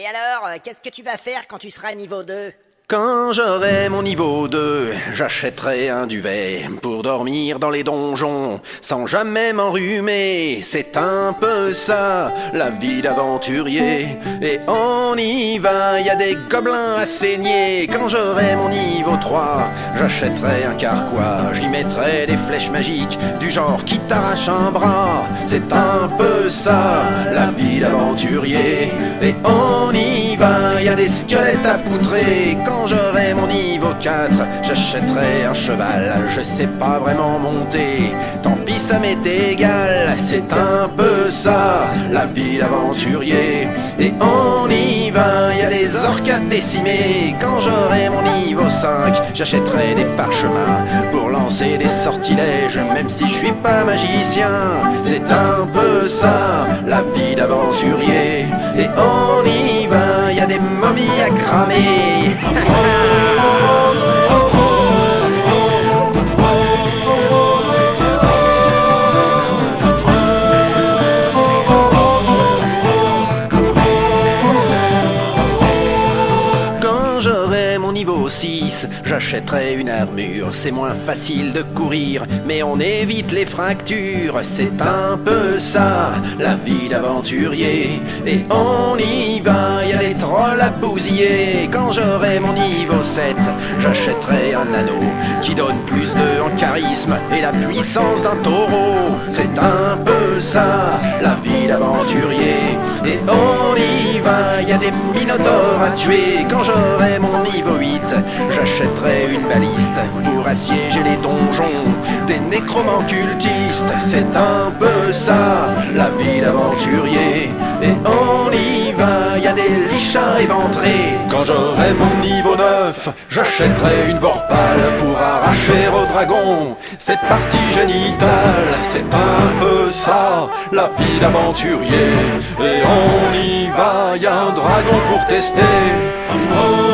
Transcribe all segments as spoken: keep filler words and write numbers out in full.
Et alors, qu'est-ce que tu vas faire quand tu seras niveau deux? Quand j'aurai mon niveau deux, j'achèterai un duvet pour dormir dans les donjons sans jamais m'enrhumer. C'est un peu ça, la vie d'aventurier. Et on y va, y a des gobelins à saigner. Quand j'aurai mon niveau trois, j'achèterai un carquois. J'y mettrai des flèches magiques du genre qui t'arrache un bras. C'est un peu ça, la vie d'aventurier. Et on y va, y a des squelettes à poutrer. Quand Quand j'aurai mon niveau quatre, j'achèterai un cheval. Je sais pas vraiment monter, tant pis ça m'est égal. C'est un peu ça, la vie d'aventurier. Et on y va, y a des orques à décimer. Quand j'aurai mon niveau cinq, j'achèterai des parchemins pour lancer des sortilèges, même si je suis pas magicien. C'est un peu ça, la vie d'aventurier. Et on y va, y a des momies à cramer. Niveau six, j'achèterai une armure, c'est moins facile de courir, mais on évite les fractures, c'est un peu ça, la vie d'aventurier, et on y va, y a des trolls à bousiller, quand j'aurai mon niveau sept, j'achèterai un anneau, qui donne plus de en charisme, et la puissance d'un taureau, c'est un peu ça, la vie d'aventurier, et on y va, y a des minotaures à tuer, quand j'aurai mon niveau huit, j'achèterai une baliste pour assiéger les donjons des nécromancultistes. C'est un peu ça, la vie d'aventurier. Et on y va, y a des lichens éventrés. Quand j'aurai mon niveau neuf, j'achèterai une vorpale pour arracher au dragon cette partie génitale. C'est un peu ça, la vie d'aventurier. Et on y va, y a un dragon pour tester. Oh,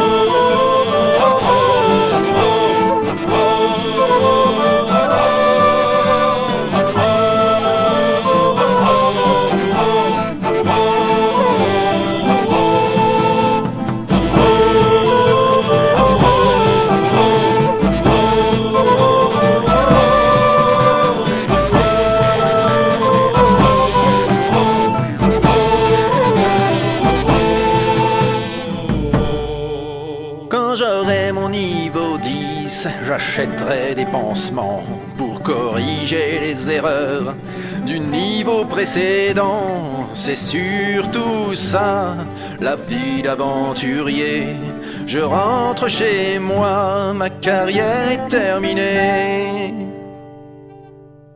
j'achèterai des pansements pour corriger les erreurs du niveau précédent. C'est surtout ça, la vie d'aventurier. Je rentre chez moi, ma carrière est terminée.